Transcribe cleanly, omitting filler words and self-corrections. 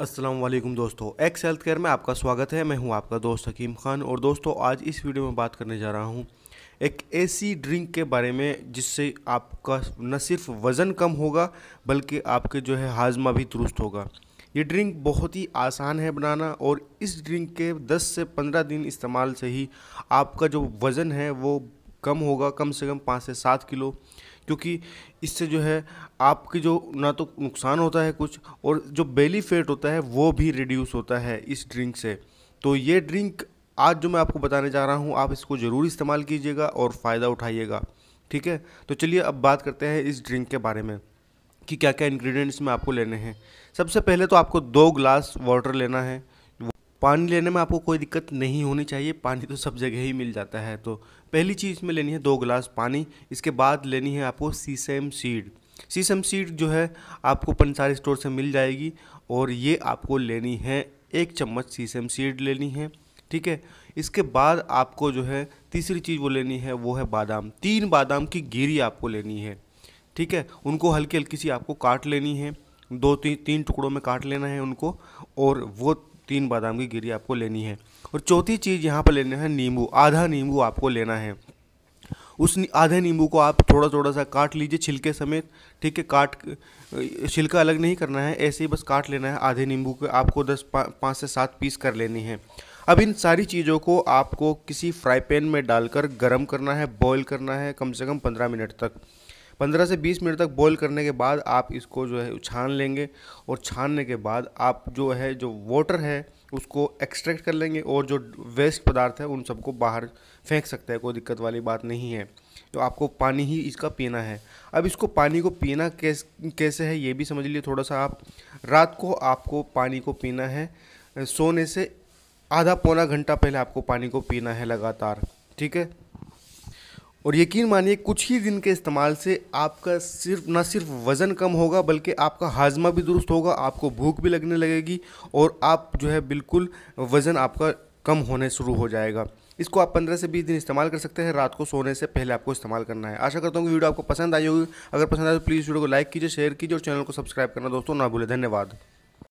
अस्सलाम वालेकुम दोस्तों, एक्स हेल्थ केयर में आपका स्वागत है। मैं हूं आपका दोस्त हकीम खान। और दोस्तों, आज इस वीडियो में बात करने जा रहा हूं एक ऐसी ड्रिंक के बारे में जिससे आपका न सिर्फ वज़न कम होगा बल्कि आपके जो है हाजमा भी दुरुस्त होगा। ये ड्रिंक बहुत ही आसान है बनाना और इस ड्रिंक के 10 से 15 दिन इस्तेमाल से ही आपका जो वज़न है वो कम होगा, कम से कम 5 से 7 किलो, क्योंकि इससे जो है आपकी जो ना तो नुकसान होता है कुछ, और जो बेली फैट होता है वो भी रिड्यूस होता है इस ड्रिंक से। तो ये ड्रिंक आज जो मैं आपको बताने जा रहा हूँ, आप इसको ज़रूर इस्तेमाल कीजिएगा और फ़ायदा उठाइएगा, ठीक है। तो चलिए अब बात करते हैं इस ड्रिंक के बारे में कि क्या क्या इंग्रेडिएंट्स में आपको लेने हैं। सबसे पहले तो आपको 2 गिलास वाटर लेना है। पानी लेने में आपको कोई दिक्कत नहीं होनी चाहिए, पानी तो सब जगह ही मिल जाता है। तो पहली चीज़ इसमें लेनी है 2 गिलास पानी। इसके बाद लेनी है आपको सीसम सीड। सीसम सीड जो है आपको पंसारी स्टोर से मिल जाएगी, और ये आपको लेनी है 1 चम्मच सीसम सीड लेनी है, ठीक है। इसके बाद आपको जो है तीसरी चीज़ वो लेनी है, वो है बादाम। 3 बादाम की गिरी आपको लेनी है, ठीक है। उनको हल्की हल्की सी आपको काट लेनी है, 2-3 टुकड़ों में काट लेना है उनको, और वो 3 बादाम की गिरी आपको लेनी है। और चौथी चीज़ यहाँ पर लेना है नींबू। आधा नींबू आपको लेना है। उस आधे नींबू को आप थोड़ा थोड़ा सा काट लीजिए छिलके समेत, ठीक है। छिलका अलग नहीं करना है, ऐसे ही बस काट लेना है। आधे नींबू के आपको 5 से 7 पीस कर लेनी है। अब इन सारी चीज़ों को आपको किसी फ्राई पैन में डालकर गर्म करना है, बॉयल करना है कम से कम 15 मिनट तक। 15 से 20 मिनट तक बॉईल करने के बाद आप इसको जो है छान लेंगे, और छानने के बाद आप जो है जो वाटर है उसको एक्सट्रैक्ट कर लेंगे, और जो वेस्ट पदार्थ है उन सबको बाहर फेंक सकते हैं, कोई दिक्कत वाली बात नहीं है। तो आपको पानी ही इसका पीना है। अब इसको पानी को पीना कैसे है ये भी समझ लीजिए। थोड़ा सा आप रात को आपको पानी को पीना है, सोने से आधा पौना घंटा पहले आपको पानी को पीना है लगातार, ठीक है। और यकीन मानिए कुछ ही दिन के इस्तेमाल से आपका ना सिर्फ वज़न कम होगा बल्कि आपका हाजमा भी दुरुस्त होगा, आपको भूख भी लगने लगेगी, और आप जो है बिल्कुल वज़न आपका कम होने शुरू हो जाएगा। इसको आप 15 से 20 दिन इस्तेमाल कर सकते हैं, रात को सोने से पहले आपको इस्तेमाल करना है। आशा करता हूँ कि वीडियो आपको पसंद आई होगी। अगर पसंद आए तो प्लीज़ वीडियो को लाइक कीजिए, शेयर कीजिए, और चैनल को सब्सक्राइब करना दोस्तों ना भूलें। धन्यवाद।